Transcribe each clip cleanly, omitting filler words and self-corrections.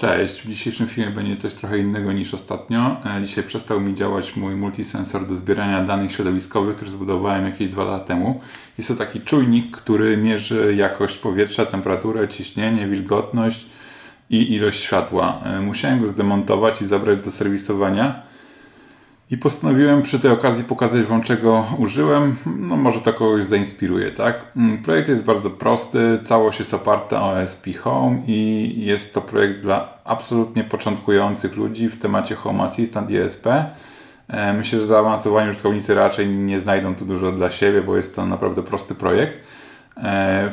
Cześć, w dzisiejszym filmie będzie coś trochę innego niż ostatnio. Dzisiaj przestał mi działać mój multisensor do zbierania danych środowiskowych, który zbudowałem jakieś 2 lata temu. Jest to taki czujnik, który mierzy jakość powietrza, temperaturę, ciśnienie, wilgotność i ilość światła. Musiałem go zdemontować i zabrać do serwisowania. I postanowiłem przy tej okazji pokazać Wam, czego użyłem. No może to kogoś zainspiruje, tak? Projekt jest bardzo prosty, całość jest oparta o ESPHome i jest to projekt dla absolutnie początkujących ludzi w temacie Home Assistant i ESP. Myślę, że zaawansowani użytkownicy raczej nie znajdą tu dużo dla siebie, bo jest to naprawdę prosty projekt.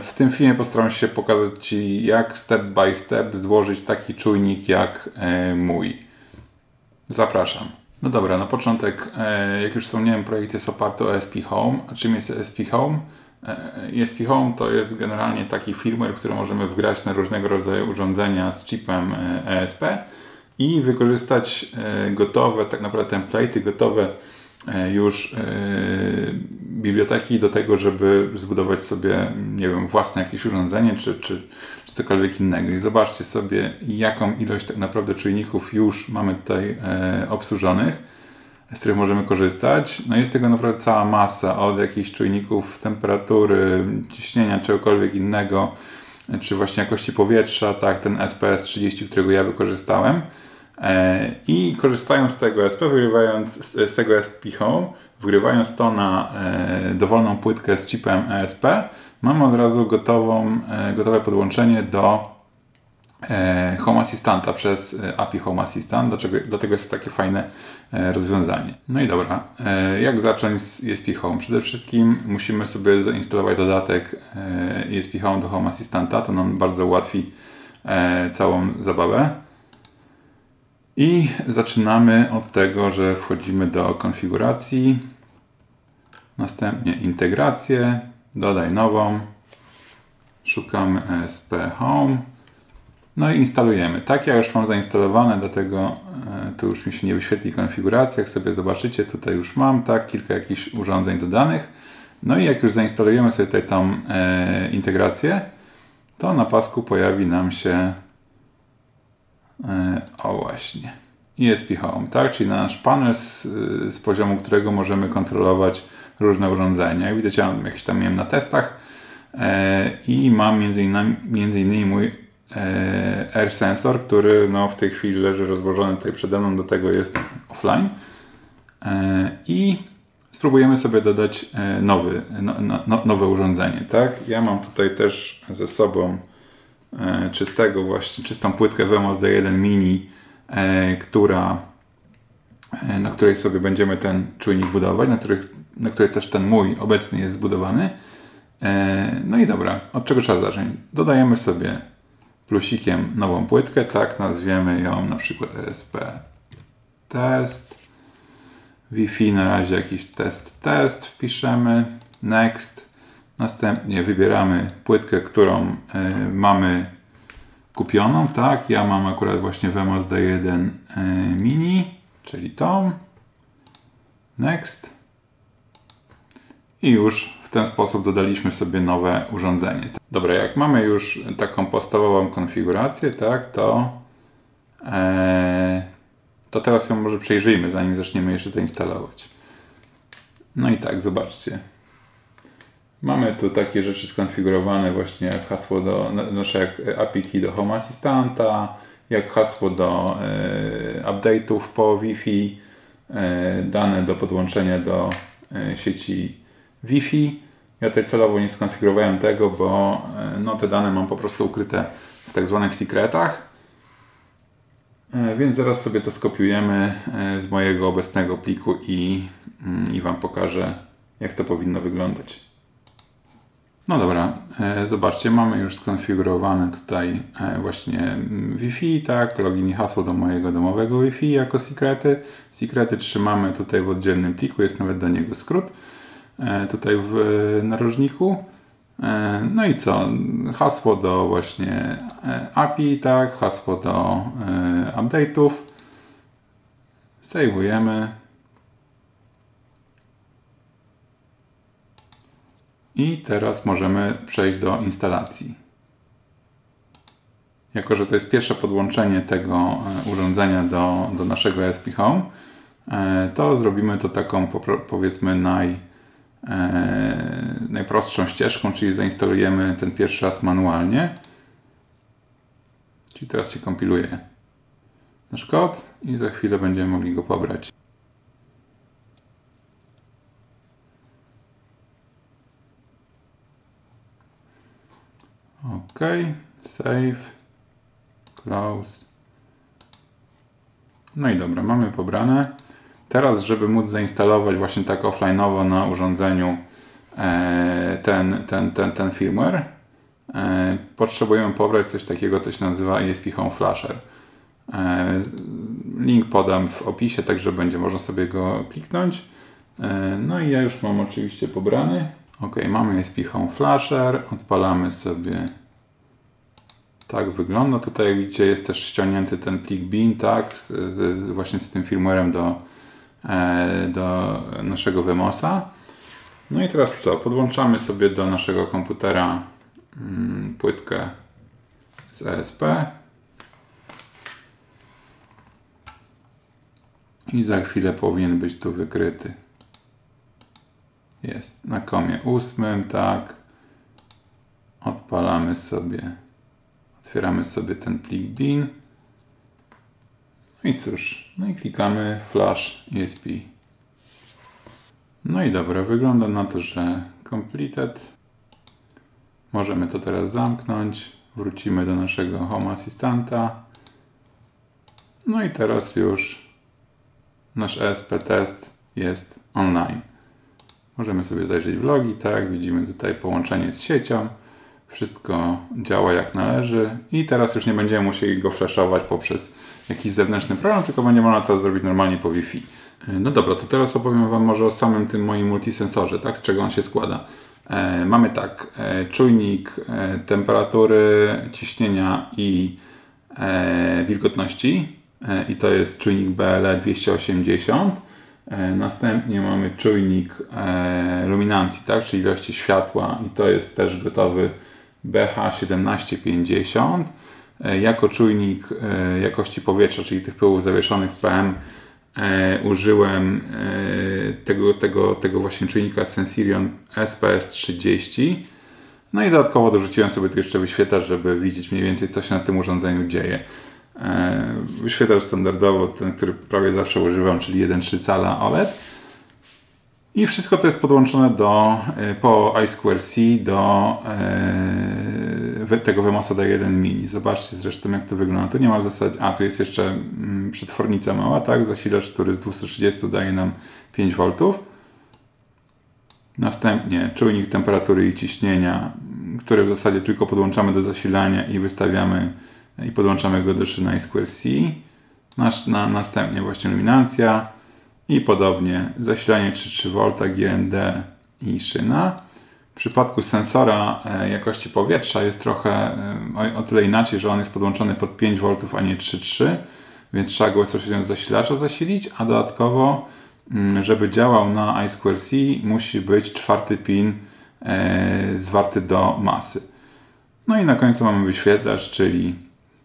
W tym filmie postaram się pokazać Ci, jak step by step złożyć taki czujnik jak mój. Zapraszam. No dobra, na początek, jak już wspomniałem, projekt jest oparty o ESPHome. A czym jest ESPHome? ESPHome to jest generalnie taki firmware, który możemy wgrać na różnego rodzaju urządzenia z chipem ESP i wykorzystać gotowe, tak naprawdę template'y, gotowe już biblioteki do tego, żeby zbudować sobie, nie wiem, własne jakieś urządzenie czy cokolwiek innego. I zobaczcie sobie, jaką ilość tak naprawdę czujników już mamy tutaj obsłużonych, z których możemy korzystać. No jest tego naprawdę cała masa, od jakichś czujników temperatury, ciśnienia, czegokolwiek innego, czy właśnie jakości powietrza, tak, ten SPS30, którego ja wykorzystałem. I korzystając z tego ESP, wgrywając to na dowolną płytkę z chipem ESP, mamy od razu gotowe podłączenie do Home Assistanta przez API Home Assistant, dlatego jest to takie fajne rozwiązanie. No i dobra, jak zacząć z ESPHome? Przede wszystkim musimy sobie zainstalować dodatek ESPHome do Home Assistanta, to nam bardzo ułatwi całą zabawę. I zaczynamy od tego, że wchodzimy do konfiguracji, następnie integrację, dodaj nową, szukamy ESPHome, no i instalujemy. Tak, ja już mam zainstalowane, dlatego tu już mi się nie wyświetli konfiguracja, jak sobie zobaczycie, tutaj już mam, tak, kilka jakichś urządzeń dodanych. No i jak już zainstalujemy sobie tutaj tą integrację, to na pasku pojawi nam się ESPHome, tak? Czyli nasz panel z poziomu którego możemy kontrolować różne urządzenia. Jak widać, ja jakieś tam miałem na testach i mam między innymi mój Air sensor, który no, w tej chwili leży rozłożony tutaj przede mną, do tego jest offline. I spróbujemy sobie dodać nowe urządzenie, tak? Ja mam tutaj też ze sobą czystą płytkę Wemos D1 Mini, na której sobie będziemy ten czujnik budować, na której też ten mój obecny jest zbudowany. No i dobra, od czego trzeba zacząć? Dodajemy sobie plusikiem nową płytkę, tak, nazwiemy ją na przykład ESP test, Wi-Fi na razie jakiś test, wpiszemy, next. Następnie wybieramy płytkę, którą mamy kupioną, tak? Ja mam akurat właśnie Wemos D1 Mini, czyli tą. Next. I już w ten sposób dodaliśmy sobie nowe urządzenie. Dobra, jak mamy już taką podstawową konfigurację, tak? To teraz ją może przejrzyjmy, zanim zaczniemy jeszcze to instalować. No i tak, zobaczcie. Mamy tu takie rzeczy skonfigurowane właśnie jak hasło jak API key do Home Assistanta, jak hasło do update'ów po Wi-Fi, dane do podłączenia do sieci Wi-Fi. Ja tutaj celowo nie skonfigurowałem tego, bo no, te dane mam po prostu ukryte w tak zwanych secretach. Więc zaraz sobie to skopiujemy z mojego obecnego pliku i Wam pokażę, jak to powinno wyglądać. No dobra, zobaczcie, mamy już skonfigurowane tutaj właśnie Wi-Fi, tak, login i hasło do mojego domowego Wi-Fi jako secrety. Secrety trzymamy tutaj w oddzielnym pliku, jest nawet do niego skrót tutaj w narożniku. No i co? Hasło do właśnie API, tak, hasło do update'ów. Sejwujemy. I teraz możemy przejść do instalacji. jako że to jest pierwsze podłączenie tego urządzenia do naszego ESPHome, to zrobimy to taką, powiedzmy, najprostszą ścieżką, czyli zainstalujemy ten pierwszy raz manualnie. Czyli teraz się kompiluje nasz kod i za chwilę będziemy mogli go pobrać. OK, save, close. No i dobra, mamy pobrane. Teraz, żeby móc zainstalować właśnie tak offline'owo na urządzeniu ten firmware, potrzebujemy pobrać coś takiego, co się nazywa ESPHome Flasher. Link podam w opisie, także będzie można sobie go kliknąć. No i ja już mam oczywiście pobrany. OK, mamy ESPHome Flasher, odpalamy sobie. Tak wygląda. Tutaj jak widzicie, jest też ściągnięty ten plik bin, tak, właśnie z tym firmwarem do naszego Wemosa. No i teraz co? Podłączamy sobie do naszego komputera płytkę z ESP i za chwilę powinien być tu wykryty. Jest na komie 8, tak. Odpalamy sobie, otwieramy sobie ten plik bin. No i cóż, no i klikamy Flash ESP. No i dobra, wygląda na to, że completed. Możemy to teraz zamknąć. Wrócimy do naszego Home Assistanta. No i teraz już nasz ESP test jest online. Możemy sobie zajrzeć w logi, tak, widzimy tutaj połączenie z siecią. Wszystko działa jak należy i teraz już nie będziemy musieli go flashować poprzez jakiś zewnętrzny program, tylko będzie można to zrobić normalnie po Wi-Fi. No dobra, to teraz opowiem Wam może o samym tym moim multisensorze, tak, z czego on się składa. Mamy tak, czujnik temperatury, ciśnienia i wilgotności i to jest czujnik BLE 280. Następnie mamy czujnik luminancji, tak, czyli ilości światła i to jest też gotowy BH1750. Jako czujnik jakości powietrza, czyli tych pyłów zawieszonych w PM, użyłem tego właśnie czujnika Sensirion SPS30. No i dodatkowo dorzuciłem sobie tu jeszcze wyświetlacz, żeby widzieć mniej więcej, co się na tym urządzeniu dzieje. Wyświetlacz standardowo, ten, który prawie zawsze używam, czyli 1,3 cala OLED. I wszystko to jest podłączone po I2C do tego Wemosa D1 Mini. Zobaczcie zresztą, jak to wygląda. Tu nie ma w zasadzie... A, tu jest jeszcze przetwornica mała, tak? Zasilacz, który z 230 daje nam 5 V. Następnie czujnik temperatury i ciśnienia, który w zasadzie tylko podłączamy do zasilania i wystawiamy i podłączamy go do szyny I2C. Następnie właśnie luminancja i podobnie zasilanie 3,3 V, GND i szyna. W przypadku sensora jakości powietrza jest trochę o tyle inaczej, że on jest podłączony pod 5 V, a nie 3,3, więc trzeba go bezpośrednio z zasilacza zasilić, a dodatkowo, żeby działał na I2C, musi być 4. pin zwarty do masy. No i na końcu mamy wyświetlacz, czyli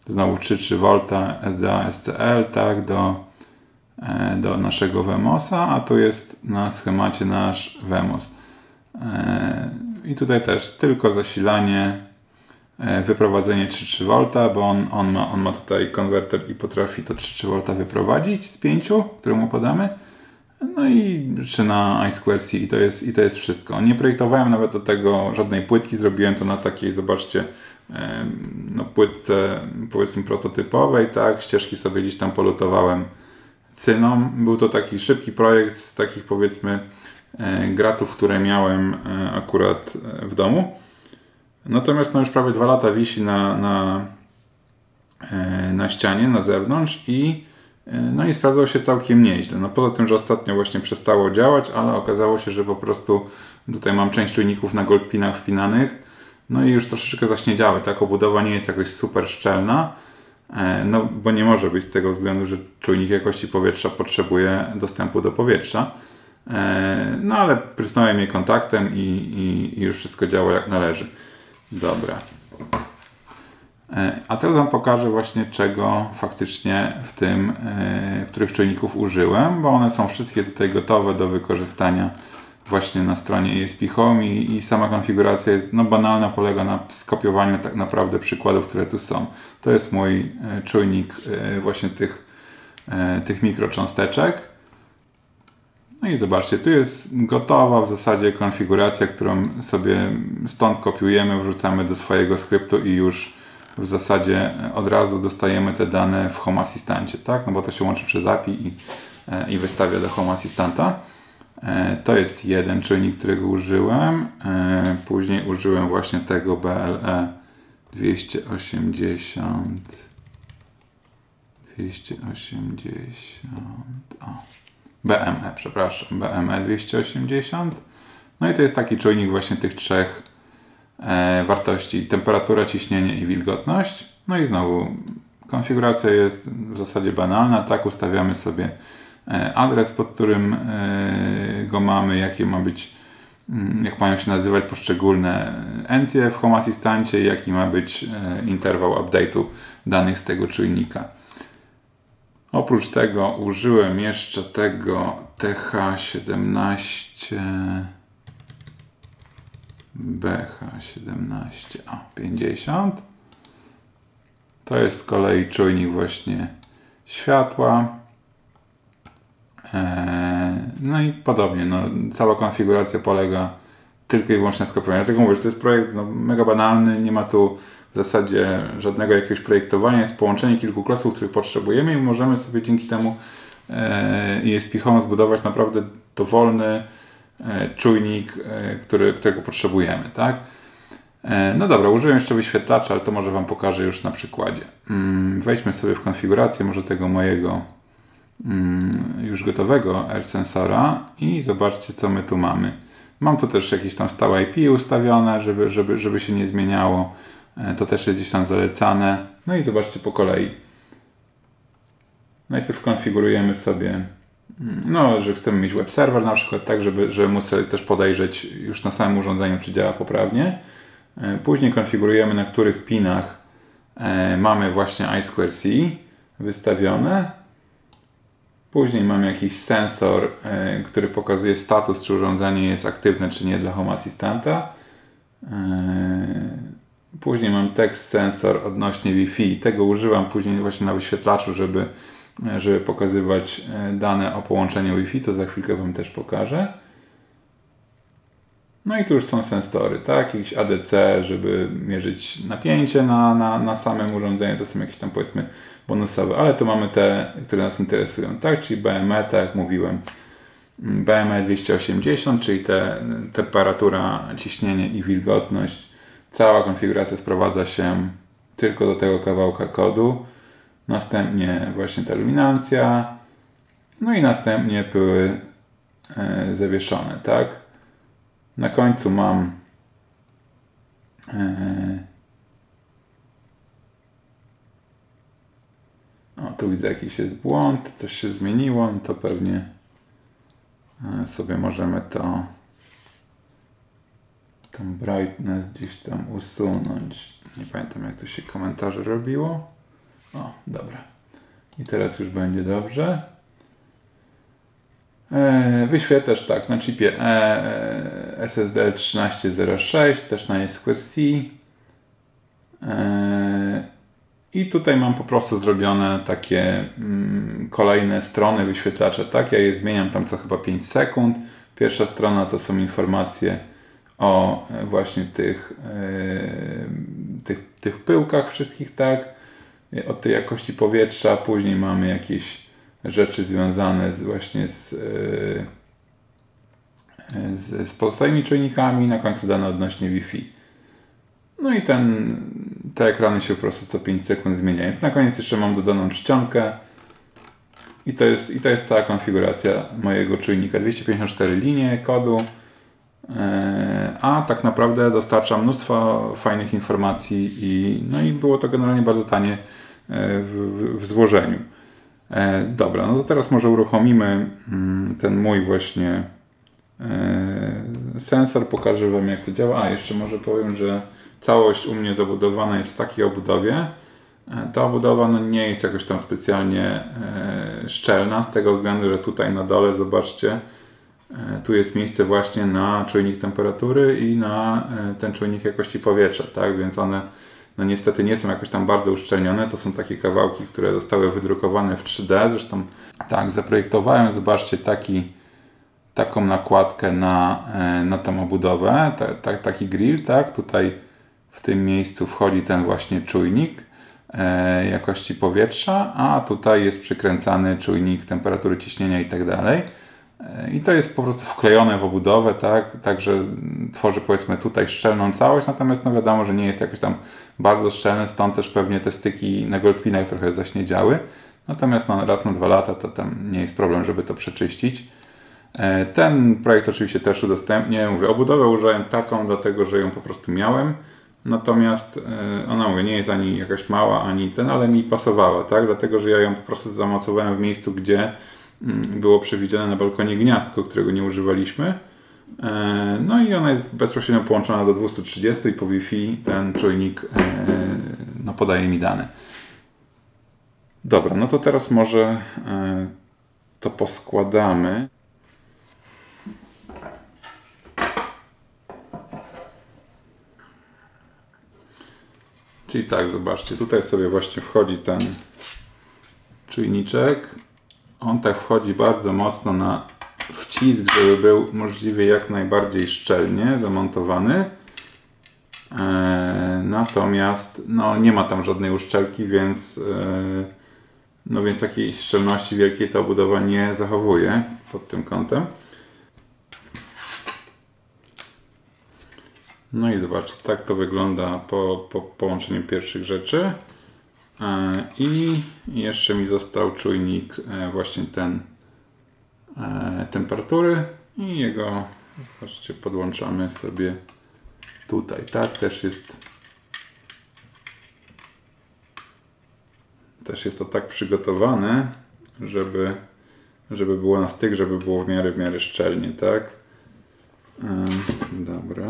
znowu 3,3 V SDA SCL, tak, do naszego Wemosa, a tu jest na schemacie nasz Wemos. I tutaj też tylko zasilanie, wyprowadzenie 3,3 V, bo on ma tutaj konwerter i potrafi to 3,3 V wyprowadzić z 5, które mu podamy. No i szyna I2C i to jest wszystko. Nie projektowałem nawet do tego żadnej płytki, zrobiłem to na takiej, zobaczcie, no, płytce, powiedzmy, prototypowej, tak, ścieżki sobie gdzieś tam polutowałem cyną. Był to taki szybki projekt z takich, powiedzmy, gratów, które miałem akurat w domu. Natomiast no, już prawie 2 lata wisi na ścianie, na zewnątrz i sprawdzał się całkiem nieźle. No, poza tym, że ostatnio właśnie przestało działać, ale okazało się, że po prostu tutaj mam część czujników na goldpinach wpinanych. No i już troszeczkę zaśniedziały, tak, obudowa nie jest jakoś super szczelna, no bo nie może być z tego względu, że czujnik jakości powietrza potrzebuje dostępu do powietrza. No ale prysnąłem je kontaktem i już wszystko działa jak należy. Dobra. A teraz Wam pokażę właśnie, czego faktycznie w tym, których czujników użyłem, bo one są wszystkie tutaj gotowe do wykorzystania właśnie na stronie ESPHome i sama konfiguracja jest no, banalna, polega na skopiowaniu tak naprawdę przykładów, które tu są. To jest mój czujnik właśnie tych mikrocząsteczek. No i zobaczcie, tu jest gotowa w zasadzie konfiguracja, którą sobie stąd kopiujemy, wrzucamy do swojego skryptu i już w zasadzie od razu dostajemy te dane w Home Assistancie, tak? No bo to się łączy przez API i wystawia do Home Assistanta. To jest jeden czujnik, którego użyłem. Później użyłem właśnie tego BLE 280, o, BME, przepraszam, BME 280. No i to jest taki czujnik właśnie tych trzech wartości: temperatura, ciśnienie i wilgotność. No i znowu konfiguracja jest w zasadzie banalna, tak? Ustawiamy sobie adres, pod którym go mamy, jakie ma być, jak mają się nazywać poszczególne encje w Home Assistancie, jaki ma być interwał update'u danych z tego czujnika. Oprócz tego użyłem jeszcze tego BH1750. To jest z kolei czujnik właśnie światła. No i podobnie, no, cała konfiguracja polega tylko i wyłącznie na skopiowaniu. Dlatego mówię, że to jest projekt no, mega banalny, nie ma tu w zasadzie żadnego jakiegoś projektowania, jest połączenie kilku klocków, których potrzebujemy i możemy sobie dzięki temu ESPHome zbudować naprawdę dowolny czujnik, którego potrzebujemy, tak? No dobra, użyłem jeszcze wyświetlacza, ale to może Wam pokażę już na przykładzie. Wejdźmy sobie w konfigurację może tego mojego już gotowego R-sensora i zobaczcie, co my tu mamy. Mam tu też jakieś tam stałe IP ustawione, żeby się nie zmieniało. To też jest gdzieś tam zalecane. No i zobaczcie po kolei. Najpierw konfigurujemy sobie, no, że chcemy mieć web serwer na przykład, tak, żeby móc sobie też podejrzeć już na samym urządzeniu, czy działa poprawnie. Później konfigurujemy, na których pinach mamy właśnie I2C wystawione. Później mamy jakiś sensor, który pokazuje status, czy urządzenie jest aktywne, czy nie dla Home Assistanta. Później mam tekst sensor odnośnie Wi-Fi. Tego używam później właśnie na wyświetlaczu, żeby pokazywać dane o połączeniu Wi-Fi. To za chwilkę Wam też pokażę. No i tu już są sensory, tak? Jakiś ADC, żeby mierzyć napięcie na samym urządzeniu. To są jakieś tam, powiedzmy, bonusowe, ale tu mamy te, które nas interesują, tak? Czyli BME, tak jak mówiłem, BME 280, czyli temperatura, ciśnienie i wilgotność. Cała konfiguracja sprowadza się tylko do tego kawałka kodu. Następnie właśnie ta luminancja. No i następnie pyły zawieszone, tak? Na końcu mam o, tu widzę, jakiś jest błąd, coś się zmieniło, no to pewnie sobie możemy to, tą brightness gdzieś tam usunąć. Nie pamiętam, jak to się komentarze robiło. O, dobra. I teraz już będzie dobrze. Wyświetlacz tak, na chipie SSD1306, też na I2C. I tutaj mam po prostu zrobione takie kolejne strony wyświetlacza, tak? Ja je zmieniam tam co chyba 5 sekund. Pierwsza strona to są informacje o właśnie tych pyłkach wszystkich, tak? O tej jakości powietrza. Później mamy jakieś rzeczy związane z pozostałymi czujnikami. Na końcu dane odnośnie Wi-Fi. No i te ekrany się po prostu co 5 sekund zmieniają. Na koniec jeszcze mam dodaną czcionkę. I to jest cała konfiguracja mojego czujnika. 254 linie kodu. A tak naprawdę dostarcza mnóstwo fajnych informacji i było to generalnie bardzo tanie w złożeniu. Dobra, no to teraz może uruchomimy ten mój właśnie sensor. Pokażę Wam, jak to działa. A, jeszcze może powiem, że Całość u mnie zabudowana jest w takiej obudowie. Ta obudowa nie jest jakoś tam specjalnie szczelna, z tego względu, że tutaj na dole, zobaczcie, tu jest miejsce właśnie na czujnik temperatury i na ten czujnik jakości powietrza, tak? Więc one no niestety nie są jakoś tam bardzo uszczelnione. To są takie kawałki, które zostały wydrukowane w 3D. Zresztą tak zaprojektowałem, zobaczcie, taką nakładkę na tą obudowę, taki grill, tak? Tutaj w tym miejscu wchodzi ten właśnie czujnik jakości powietrza, a tutaj jest przykręcany czujnik temperatury, ciśnienia i tak dalej. I to jest po prostu wklejone w obudowę, tak? Także tworzy, powiedzmy, tutaj szczelną całość, natomiast no wiadomo, że nie jest jakoś tam bardzo szczelny, stąd też pewnie te styki na goldpinach trochę zaśniedziały. Natomiast no, raz na 2 lata to tam nie jest problem, żeby to przeczyścić. Ten projekt oczywiście też udostępnię. Mówię, obudowę użyłem taką, dlatego że ją po prostu miałem. Natomiast ona, mówię, nie jest ani jakaś mała, ani ten, ale mi pasowała, tak? Dlatego że ja ją po prostu zamocowałem w miejscu, gdzie było przewidziane na balkonie gniazdko, którego nie używaliśmy. No i ona jest bezpośrednio połączona do 230 i po Wi-Fi ten czujnik no, podaje mi dane. Dobra, no to teraz może to poskładamy. Czyli tak, zobaczcie, tutaj sobie właśnie wchodzi ten czujniczek. On tak wchodzi bardzo mocno na wcisk, żeby był możliwie jak najbardziej szczelnie zamontowany. Natomiast no, nie ma tam żadnej uszczelki, więc, no, więc takiej szczelności wielkiej ta obudowa nie zachowuje pod tym kątem. No i zobaczcie, tak to wygląda po połączeniu pierwszych rzeczy. I jeszcze mi został czujnik właśnie ten temperatury i jego, zobaczcie, podłączamy sobie tutaj. Tak, też jest to tak przygotowane, żeby było na styk, żeby było w miarę szczelnie, tak? Dobra.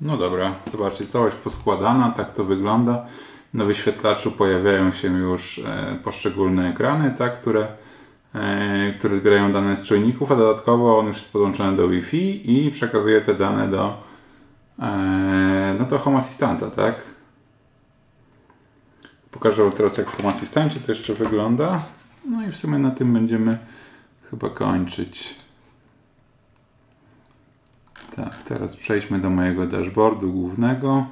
No dobra, zobaczcie, całość poskładana, tak to wygląda. Na wyświetlaczu pojawiają się już poszczególne ekrany, tak, które zbierają dane z czujników, a dodatkowo on już jest podłączony do Wi-Fi i przekazuje te dane do Home Assistanta, tak? Pokażę wam teraz, jak w Home Assistancie to jeszcze wygląda. No i w sumie na tym będziemy chyba kończyć. Tak, teraz przejdźmy do mojego dashboardu głównego.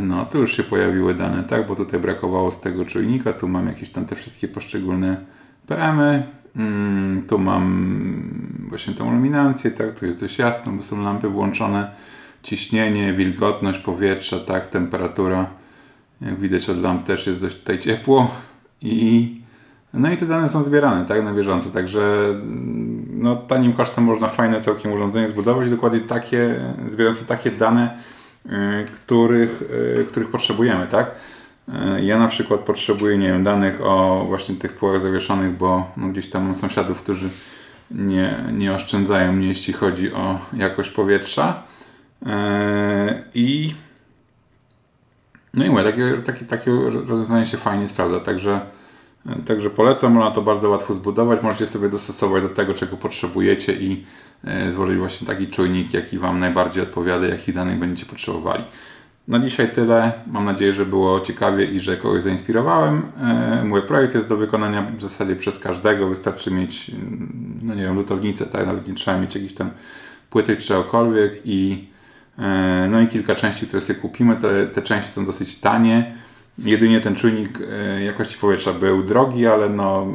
No, tu już się pojawiły dane, tak, bo tutaj brakowało z tego czujnika. Tu mam jakieś tam te wszystkie poszczególne PM-y. Tu mam właśnie tą luminancję, tak, tu jest dość jasno, bo są lampy włączone. Ciśnienie, wilgotność powietrza, tak, temperatura. Jak widać od lamp też jest dość tutaj ciepło. No i te dane są zbierane, tak, na bieżąco, także no, tanim kosztem można fajne całkiem urządzenie zbudować, dokładnie takie, zbierające takie dane, których potrzebujemy, tak. Ja na przykład potrzebuję, nie wiem, danych o właśnie tych pyłach zawieszonych, bo no, gdzieś tam mam sąsiadów, którzy nie oszczędzają mnie, jeśli chodzi o jakość powietrza. No i mówię, takie rozwiązanie się fajnie sprawdza, także polecam, można to bardzo łatwo zbudować, możecie sobie dostosować do tego, czego potrzebujecie i złożyć właśnie taki czujnik, jaki Wam najbardziej odpowiada, jakich danych będziecie potrzebowali. Na dzisiaj tyle, mam nadzieję, że było ciekawie i że kogoś zainspirowałem. Mój projekt jest do wykonania w zasadzie przez każdego, wystarczy mieć, no nie wiem, lutownicę, tak? Nawet nie trzeba mieć jakichś tam płytek czy czegokolwiek no i kilka części, które sobie kupimy, te części są dosyć tanie. Jedynie ten czujnik jakości powietrza był drogi, ale no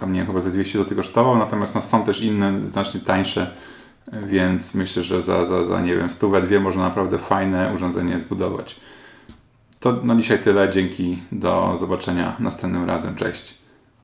tam nie wiem, chyba za 200 zł kosztował, natomiast no, są też inne, znacznie tańsze, więc myślę, że za nie wiem, 100-2 można naprawdę fajne urządzenie zbudować. To na dzisiaj tyle, dzięki, do zobaczenia następnym razem, cześć.